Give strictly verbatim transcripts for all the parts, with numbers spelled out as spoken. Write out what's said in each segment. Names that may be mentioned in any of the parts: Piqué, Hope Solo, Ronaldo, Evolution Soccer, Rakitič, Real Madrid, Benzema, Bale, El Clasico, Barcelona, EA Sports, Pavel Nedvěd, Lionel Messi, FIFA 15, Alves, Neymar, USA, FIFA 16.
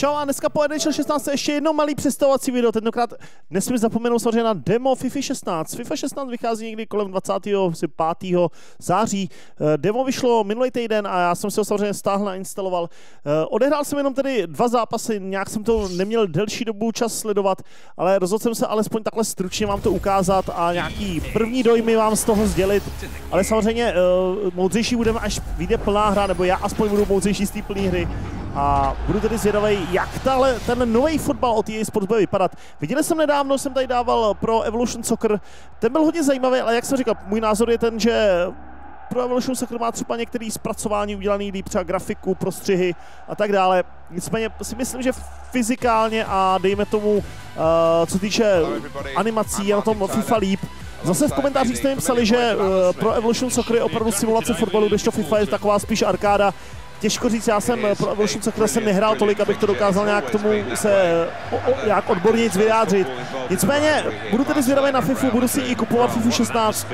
Čau a dneska po N H L šestnáct ještě jedno malý představovací video, tentokrát nesmím zapomenout samozřejmě na demo FIFA šestnáct. FIFA šestnáct vychází někdy kolem dvacátého pátého září. Demo vyšlo minulý týden a já jsem si ho samozřejmě stáhl a instaloval. Odehrál jsem jenom tedy dva zápasy, nějak jsem to neměl delší dobu čas sledovat, ale rozhodl jsem se alespoň takhle stručně vám to ukázat a nějaký první dojmy vám z toho sdělit. Ale samozřejmě moudřejší budeme, až vyjde plná hra, nebo já aspoň budu moudřejší z té plné hry. A budu tedy zvědavý, jak tahle, ten nový fotbal od E A Sports bude vypadat. Viděli jsem nedávno, jsem tady dával pro Evolution Soccer, ten byl hodně zajímavý, ale jak jsem říkal, můj názor je ten, že pro Evolution Soccer má třeba některé zpracování udělané líp, třeba grafiku, prostřihy a tak dále. Nicméně si myslím, že fyzikálně a dejme tomu, uh, co týče animací, je na tom FIFA líp. Zase v komentářích jste mi psali, že uh, pro Evolution Soccer je opravdu simulace fotbalu, kdežto FIFA je taková spíš arkáda. Těžko říct, já jsem pro Evolution Soccer jsem nehrál tolik, abych to dokázal nějak k tomu se o, o, nějak odborně vyjádřit. Nicméně budu tedy zvědavý na Fifu, budu si i kupovat Fifu šestnáct.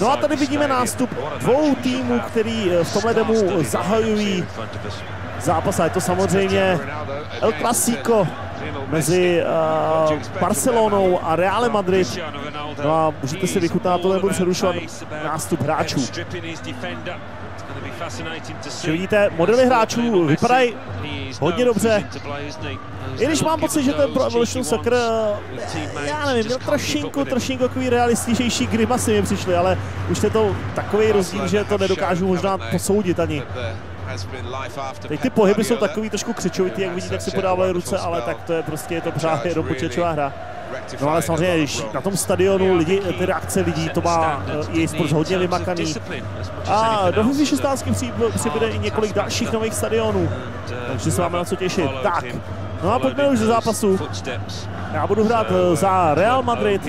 No a tady vidíme nástup dvou týmů, který v tomhle demu zahajují zápas. A je to samozřejmě El Clasico mezi uh, Barcelonou a Realem Madrid. No a můžete si vychutnat, to nebudu přerušovat nástup hráčů. Že vidíte, modely hráčů vypadají hodně dobře, i když mám pocit, že ten pro Evolution Soccer, já nevím, měl trošinku, trošinku takový realističnější grimasy mi přišly, ale už je to takový rozdíl, že to nedokážu možná posoudit ani. Teď ty pohyby jsou takový trošku křičovitý, jak vidíte, jak si podávají ruce, ale tak to je prostě, je to právě dopočečová hra. No ale samozřejmě, když na tom stadionu lidi, ty reakce lidí, to má E A Sports hodně vymakaný. A do FIFA šestnáct přibude i několik dalších nových stadionů, takže se máme na co těšit. Tak, no a pojďme už ze zápasu. Já budu hrát za Real Madrid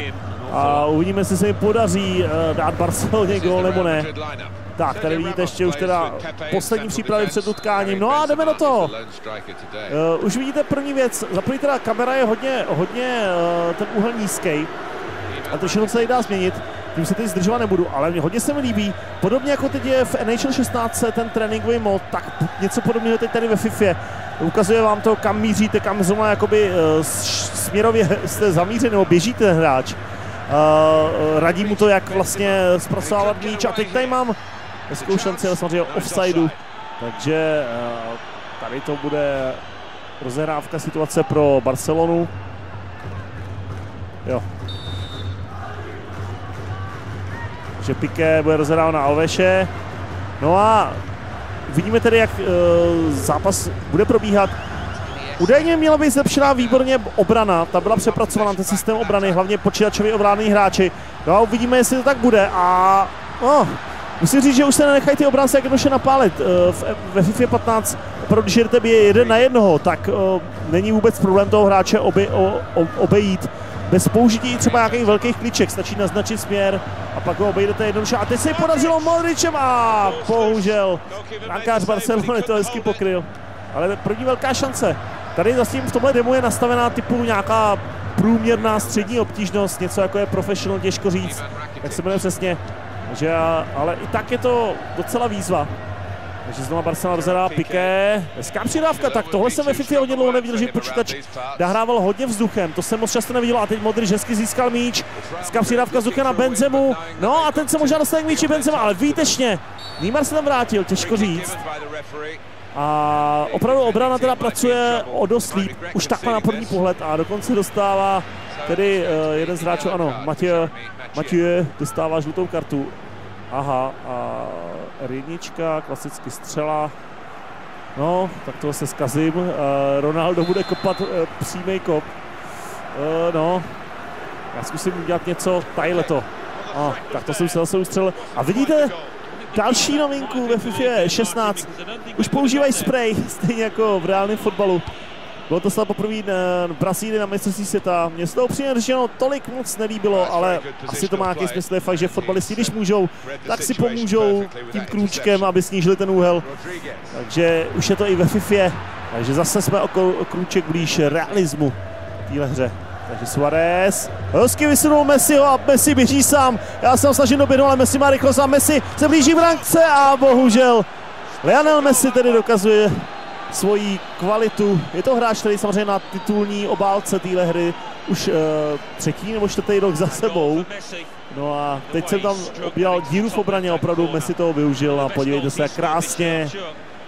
a uvidíme, jestli se mi podaří dát Barceloně gól nebo ne. Tak, tady vidíte ještě už teda poslední přípravy před utkáním, no a jdeme na to. Uh, už vidíte první věc, za první teda kamera je hodně, hodně uh, ten úhel nízký, a to všechno se tady dá změnit, tím se teď zdržovat nebudu, ale mě hodně se mi líbí. Podobně jako teď je v N H L šestnáct ten tréninkový mod, tak něco podobného teď tady ve Fifě. Ukazuje vám to, kam míříte, kam zrovna jakoby uh, směrově jste zamířeni nebo běžíte hráč. Uh, radí mu to, jak vlastně zpracovávat míč, a teď tady mám hezkou šanci, ale samozřejmě offsideu, takže uh, tady to bude rozehrávka situace pro Barcelonu. Jo. Takže Piqué bude rozehrávat na Alveše. No a vidíme tedy, jak uh, zápas bude probíhat. Údajně měla být zlepšená výborně obrana, ta byla přepracovaná, ten systém obrany, hlavně počítačově ovládaný hráči. No a uvidíme, jestli to tak bude a... No, musím říct, že už se nenechají ty obránce jak jednoduše napálit. Ve FIFA patnáct, když jdete bije jeden na jednoho, tak není vůbec problém toho hráče obej, obejít. Bez použití třeba nějakých velkých klíček, stačí naznačit směr a pak ho obejdete jednoduše. A teď se podařilo Modričem a bohužel brankář Barcelony to hezky pokryl. Ale první velká šance. Tady zase v tomhle demo je nastavená typu nějaká průměrná střední obtížnost, něco jako je professional, těžko říct, jak se jmenuje přesně. Takže, ale i tak je to docela výzva. Takže znova Barcelona rozhrává Piqué. Hezká přidávka, tak tohle jsem ve FIFA hodně dlouho neviděl, že počítač nahrával hodně vzduchem, to jsem moc často neviděl a teď Modrič hezky získal míč. Hezká přidávka vzduchem na Benzemu, no a ten se možná dostane k míči Benzema, ale výtečně. Neymar se tam vrátil, těžko říct. A opravdu obrana teda pracuje o dost líp, už takhle na první pohled, a dokonce dostává tedy uh, jeden z hráčů, ano, Matěj, Matěj dostává žlutou kartu. Aha, a R jedna, klasicky střela. No, tak toho se zkazím, uh, Ronaldo bude kopat uh, přímý kop. Uh, no, já zkusím udělat něco, tadyhleto. Ah, tak to jsem se zase ustřelil a vidíte? Další novinku ve FIFA šestnáct, už používají spray, stejně jako v reálném fotbalu. Bylo to snad poprvé v Brazílii na mistrovství světa. Mně se to upřímně řečeno tolik moc nelíbilo, ale asi to má nějaký smysl, je fakt, že fotbalisti, když můžou, tak si pomůžou tím krůčkem, aby snížili ten úhel. Takže už je to i ve FIFA, takže zase jsme o krůček blíž realismu v téhle hře. Takže Suárez, hezky vysunul Messiho a Messi běží sám. Já jsem snažil doběhnout, ale Messi má rychlost a Messi se blíží v rankce a bohužel Lionel Messi tedy dokazuje, svoji kvalitu. Je to hráč, který samozřejmě na titulní obálce téhle hry už e, třetí nebo čtvrtý rok za sebou. No a teď jsem tam objel díru v obraně, opravdu Messi toho využil a podívejte se, jak krásně,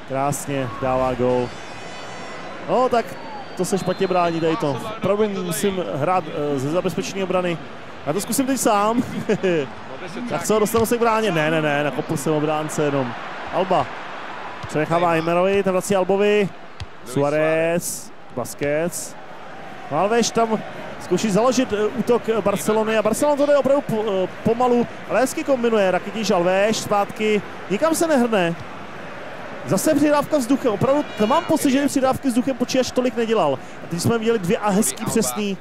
krásně dává gól. No tak to se špatně brání tady to. Opravdu musím hrát e, ze zabezpečení obrany. Já to zkusím teď sám. Tak co, dostanu se k bráně? Ne, ne, ne, nakopl jsem obránce jenom. Alba. Přenechává Jmerovi, tam vrací Albovi. Suárez, Busquets. Alves tam zkouší založit útok Barcelony a Barcelona to jde opravdu pomalu, ale hezky kombinuje. Rakitič, Alves, zpátky, nikam se nehrne. Zase přidávka vzduchem, opravdu mám pocit, že přidávky vzduchem počí až tolik nedělal. A teď jsme viděli dvě a hezký přesný.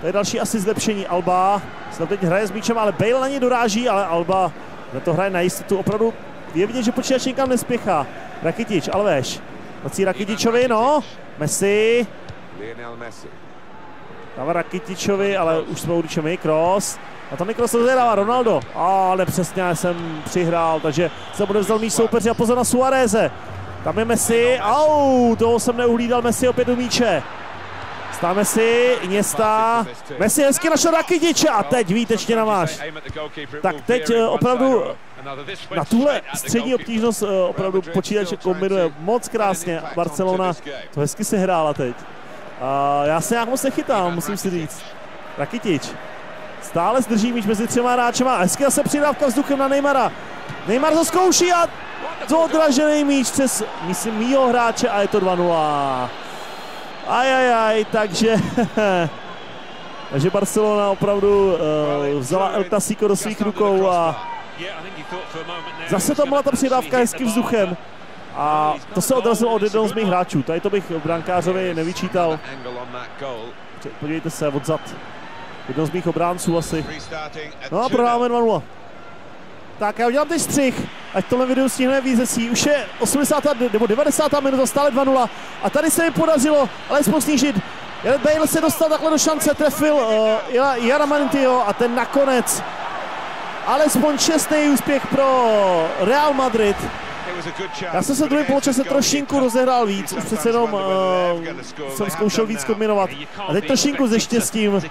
To je další asi zlepšení. Alba snad teď hraje s míčem, ale Bale na ně doráží, ale Alba na to hraje na jistotu. Opravdu je vidět, že počítač nikam nespěchá. Rakitič, Alves. Vrací Rakitičovi, no. Messi. Dává Rakitičovi, ale už jsme udičili my. Cross. A tam Cross dává Ronaldo. A nepřesně jsem přihrál, takže se bude vzal míč soupeři a pozor na Suáreze. Tam je Messi. Au, toho jsem neuhlídal. Messi opět do míče. Stáme si, Iniesta, Messi hezky našel Rakitiče a teď výtečně namáš. Tak teď opravdu na tuhle střední obtížnost opravdu počítač kombinuje moc krásně. Barcelona to hezky se hrála teď. A já se nějak moc nechytám, musím si říct. Rakitič stále zdrží míč mezi třema hráčema. Hezky zase přidávka vzduchem na Neymara. Neymar to zkouší a to odražený míč přes, myslím, mýho hráče a je to dva nula. Ajajaj, aj, aj, takže, takže Barcelona opravdu uh, vzala El Clasico do svých rukou a zase tam byla ta přidávka hezky vzduchem a to se odrazilo od jednoho z mých hráčů. Tady to bych brankářovi nevyčítal. Podívejte se, odzad jednoho z mých obránců asi. No a prohráme dva nula. Tak já udělám teď střih, ať tohle video stihneme vízesí. Už je osmdesátá nebo devadesátá minuta, stále dva nula. A tady se mi podařilo alespoň snížit. Bale se dostal takhle do šance, trefil uh, Jarmantyho a ten nakonec. Alespoň šestý úspěch pro Real Madrid. Já jsem se druhý poločase trošinku rozehrál víc, už přece jenom uh, jsem zkoušel víc kombinovat. A teď trošinku se štěstím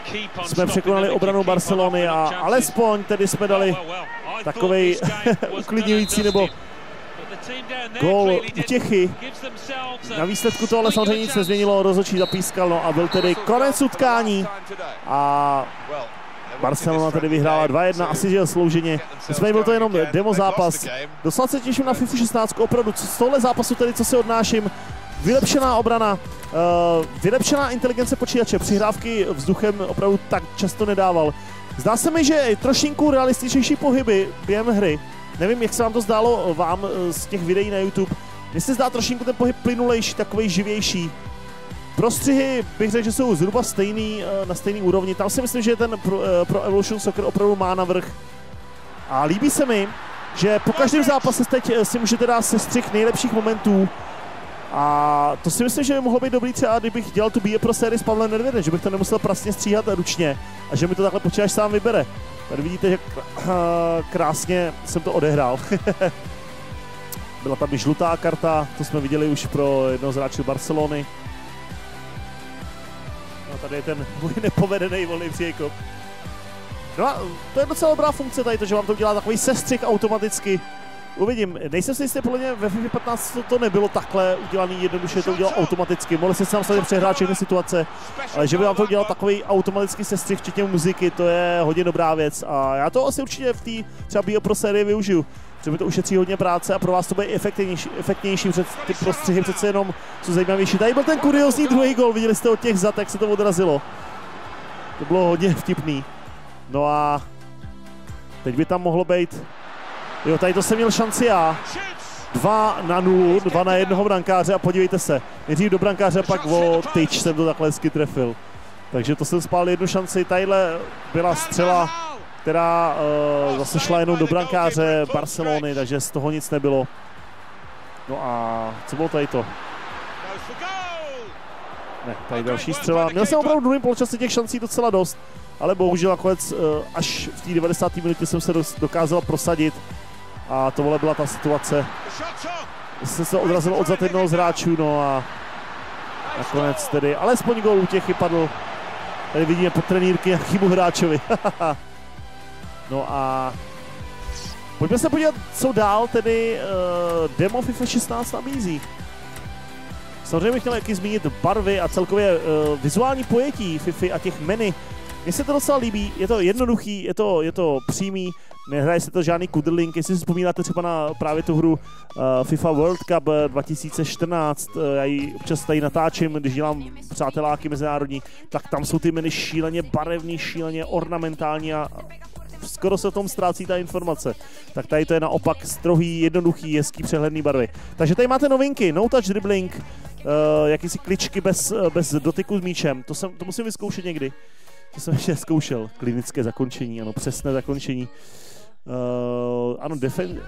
jsme překonali obranu Barcelony a alespoň tedy jsme dali takovej uklidňující nebo gól utěchy. Na výsledku tohle samozřejmě nic nezměnilo, rozhodčí zapískal, no a byl tedy konec utkání a Barcelona tedy vyhrála dva jedna, asi že slouženě. Nicméně byl to jenom demo zápas. Dostal se těším na FIFA šestnáct, opravdu z tohle zápasu tedy, co si odnáším, vylepšená obrana, vylepšená inteligence počítače, přihrávky vzduchem opravdu tak často nedával. Zdá se mi, že trošinku realističnější pohyby během hry. Nevím, jak se vám to zdálo vám z těch videí na YouTube. Mně se zdá trošinku ten pohyb plynulejší, takový živější. Prostřihy bych řekl, že jsou zhruba stejný, na stejné úrovni. Tam si myslím, že ten pro, pro Evolution Soccer opravdu má navrch. A líbí se mi, že po každém zápase teď si můžete dát sestřih nejlepších momentů. A to si myslím, že by mohlo být dobrý třeba, kdybych dělal tu bíje pro sérii s Pavlem Nedvědem, že bych to nemusel prasně stříhat ručně a že mi to takhle počítač sám vybere. Tady vidíte, že krásně jsem to odehrál. Byla tam i žlutá karta, to jsme viděli už pro jednoho z hráčů Barcelony. A tady je ten můj nepovedený volný příkop. No a to je docela dobrá funkce tady, to, že vám to udělá takový sestřih automaticky. Uvidím, nejsem si jistý, podle mě ve FIFA patnáct to, to nebylo takhle udělaný jednoduše, to udělal automaticky. Mohli si sám sami přehrát všechny situace, ale že by vám to udělal takový automatický sestřih včetně muziky, to je hodně dobrá věc a já to asi určitě v té třeba bio pro sérii využiju, protože mi to ušetří hodně práce a pro vás to bude efektivnější, efektivnější před ty prostřihy přece jenom jsou zajímavější. Tady byl ten kuriózní druhý gol, viděli jste od těch zad, jak se to odrazilo. To bylo hodně vtipný. No a teď by tam mohlo být. Jo, tady to jsem měl šanci já. dva na nulu, dva na jednoho brankáře a podívejte se. Nejdřív do brankáře, pak o tyč jsem to takhle hezky trefil. Takže to jsem spálil jednu šanci. Tadyhle byla střela, která uh, zase šla jenom do brankáře Barcelony, takže z toho nic nebylo. No a co bylo tady to? Ne, tady další střela. Měl jsem opravdu v druhém poločase těch šancí docela dost, ale bohužel nakonec uh, až v té devadesáté minutě jsem se dokázal prosadit. A tohle byla ta situace, se se odrazil od zad jednoho z hráčů, no a nakonec tedy alespoň gól útěchy padl. Tady vidíme pod trenýrky nějakýmu hráčovi. No a pojďme se podívat, co dál tedy uh, demo FIFA šestnáct nabízí. Samozřejmě bych chtěl jaký zmínit barvy a celkově uh, vizuální pojetí FIFA a těch menu. Mně se to docela líbí, je to jednoduchý, je to, je to přímý, nehraje se to žádný kudrlink. Jestli si vzpomínáte třeba na právě tu hru uh, FIFA World Cup dva tisíce čtrnáct, uh, já ji občas tady natáčím, když dělám přáteláky mezinárodní, tak tam jsou ty menu šíleně barevný, šíleně ornamentální a skoro se o tom ztrácí ta informace. Tak tady to je naopak strohý, jednoduchý, hezký, přehledný barvy. Takže tady máte novinky, no touch dribbling, uh, jakýsi kličky bez, bez dotyku s míčem, to, jsem, to musím vyzkoušet někdy. To jsem ještě zkoušel, klinické zakončení, ano, přesné zakončení. Uh, ano, defen...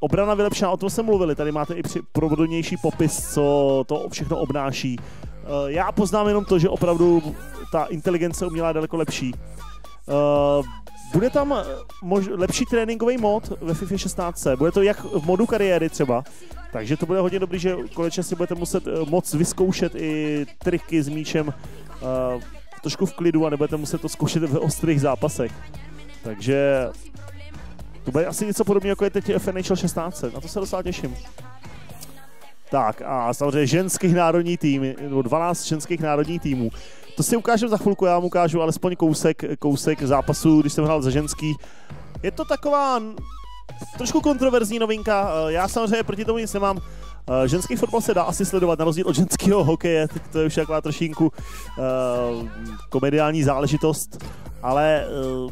obrana vylepšená, o tom jsme mluvili, tady máte i provodnější popis, co to všechno obnáší. Uh, já poznám jenom to, že opravdu ta inteligence umělá je daleko lepší. Uh, bude tam mož... lepší tréninkový mod ve FIFA šestnáct, bude to jak v modu kariéry třeba, takže to bude hodně dobrý, že konečně si budete muset moc vyzkoušet i triky s míčem, uh, trošku v klidu a nebudete muset to zkoušet v ostrých zápasech. Takže to bude asi něco podobného, jako je teď N H L šestnáct, na to se docela těším. Tak a samozřejmě ženských národní týmy, no dvanáct ženských národních týmů. To si ukážeme za chvilku, já vám ukážu alespoň kousek, kousek zápasu, když jsem hrál za ženský. Je to taková trošku kontroverzní novinka, já samozřejmě proti tomu nic nemám. Ženský fotbal se dá asi sledovat, na rozdíl od ženského hokeje, to je už taková trošinku uh, komediální záležitost, ale uh,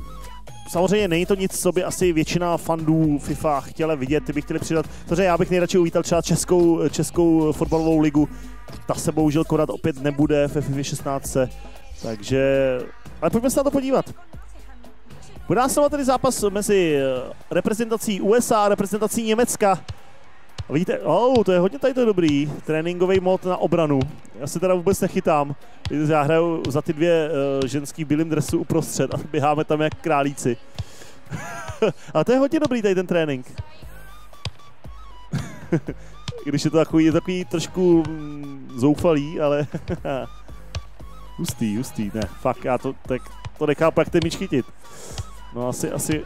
samozřejmě není to nic, co by asi většina fandů FIFA chtěla vidět, ty by chtěli přidat. Takže já bych nejradši uvítal třeba českou, českou fotbalovou ligu, ta se bohužel konat opět nebude v FIFA šestnáct, takže, ale pojďme se na to podívat. Bude následovat tedy zápas mezi reprezentací U S A a reprezentací Německa. A vidíte, oh, to je hodně tady to dobrý, tréninkový mod na obranu, já se teda vůbec nechytám, já hraju za ty dvě uh, ženský bílým dresu uprostřed a běháme tam jak králíci. A to je hodně dobrý tady ten trénink. Když je to takový, je takový trošku mm, zoufalý, ale hustý, hustý, ne, fakt, já to, tak, to nechápu, jak ten míč chytit. No asi, asi.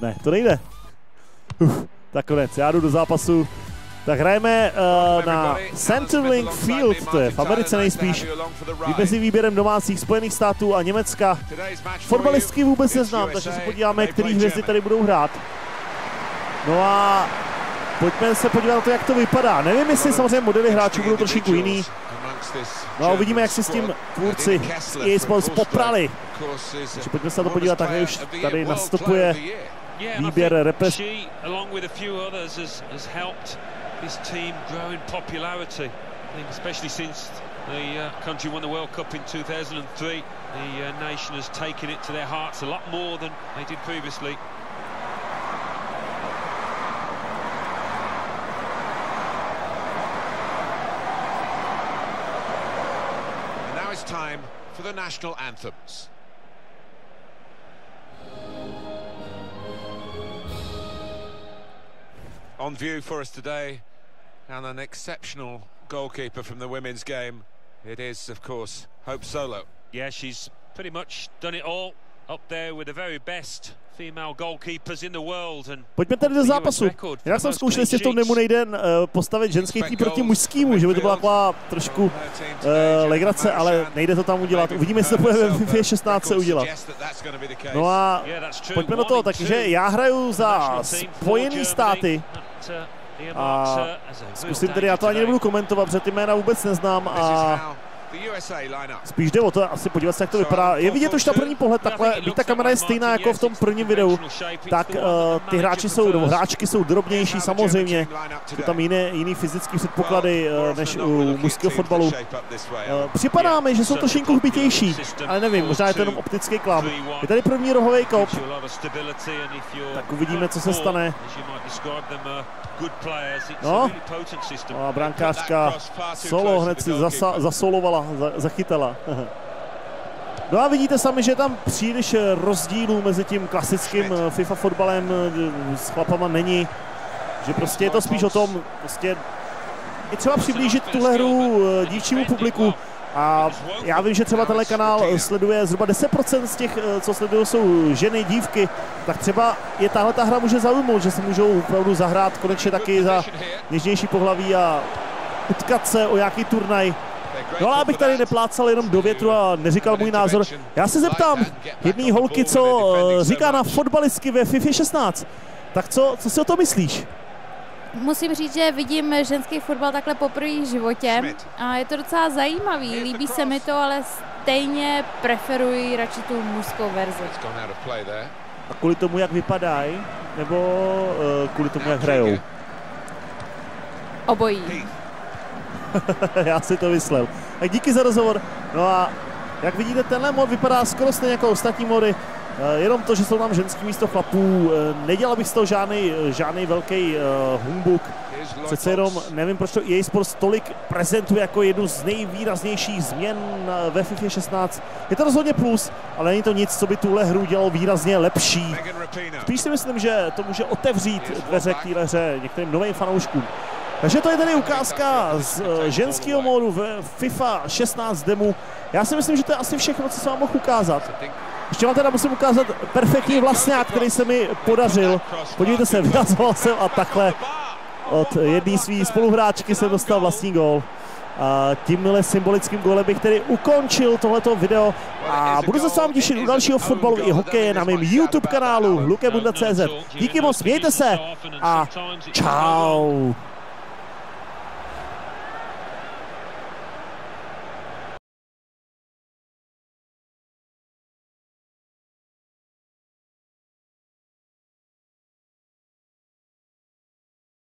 Ne, to nejde. Uf, tak konec, já jdu do zápasu. Tak hrajeme uh, na Centerlink Field, to je v Americe nejspíš. Mezi výběrem domácích Spojených států a Německa. Fotbalistky vůbec neznám, takže se podíváme, který hvězdy tady budou hrát. No a pojďme se podívat na to, jak to vypadá. Nevím, jestli samozřejmě modely hráčů budou trošku jiný. No a uvidíme, jak si s tím tvůrci E A Sports poprali. Takže pojďme se na to podívat, tak už tady nastupuje výběr repes. Time for the national anthems. On view for us today, and an exceptional goalkeeper from the women's game. It is, of course, Hope Solo. Yeah, she's pretty much done it all up there with the very best female goalkeepers in the world. And pojďme tady do zápasu. Já jsem zkoušel, jestli v tom nemu nejde uh, postavit ženský tým proti mužskému, že by to byla taková trošku uh, legrace, ale nejde to tam udělat. Uvidíme, jestli to bude ve FIFA šestnáct se udělat. No a pojďme do toho, takže já hraju za Spojené státy a zkusím tedy, já to ani nebudu komentovat, protože ty jména vůbec neznám a spíš jde o to asi podívat se, jak to vypadá. Je vidět už na první pohled takhle, byť ta kamera je stejná jako v tom prvním videu, tak uh, ty hráči jsou, nebo hráčky jsou drobnější samozřejmě. Jsou tam jiné, jiný fyzické předpoklady uh, než u mužského fotbalu. Uh, připadá mi, že jsou trošinku hbitější, ale nevím, možná je to jenom optický klam. Je tady první rohový kop, tak uvidíme, co se stane. No, a brankářka Solo hned si zasa, zasolovala, za, zachytala. No a vidíte sami, že je tam příliš rozdílů mezi tím klasickým FIFA fotbalem s chlapama není. Že prostě je to spíš o tom, prostě je třeba přiblížit tuhle hru dívčímu publiku. A já vím, že třeba tenhle kanál sleduje zhruba deset procent z těch, co sledují, jsou ženy, dívky. Tak třeba je tahle ta hra může zaujmout, že se můžou opravdu zahrát konečně taky za něžnější pohlaví a utkat se o nějaký turnaj. No ale abych tady neplácal jenom do větru a neříkal můj názor, já se zeptám jedný holky, co říká na fotbalistky ve FIFA šestnáct. Tak co, co si o to myslíš? Musím říct, že vidím ženský fotbal takhle poprvé v životě a je to docela zajímavý, líbí se mi to, ale stejně preferuji radši tu mužskou verzi. A kvůli tomu, jak vypadají, nebo kvůli tomu, jak hrajou? Obojí. Já si to myslel. Tak díky za rozhovor. No a jak vidíte, tenhle mod vypadá skoro stejně jako ostatní mody. Jenom to, že jsou tam ženský místo chlapů, nedělal bych z toho žádný, žádný velký humbuk. Přece jenom nevím, proč to E A Sports tolik prezentuje jako jednu z nejvýraznějších změn ve FIFA šestnáct. Je to rozhodně plus, ale není to nic, co by tuhle hru dělalo výrazně lepší. Spíš si myslím, že to může otevřít dveře k téhle hře některým novým fanouškům. Takže to je tady ukázka z ženského módu ve FIFA šestnáct demo. Já si myslím, že to je asi všechno, co jsem vám mohl ukázat. Ještě vám teda musím ukázat perfektní vlastňák, který se mi podařil. Podívejte se, vyhazoval jsem a takhle od jedné své spoluhráčky jsem dostal vlastní gól. A tímhle symbolickým gólem bych tedy ukončil tohleto video a budu se s vámi těšit u dalšího fotbalu i hokeje na mém YouTube kanálu Lukebunda tečka cz. Díky moc, mějte se a čau.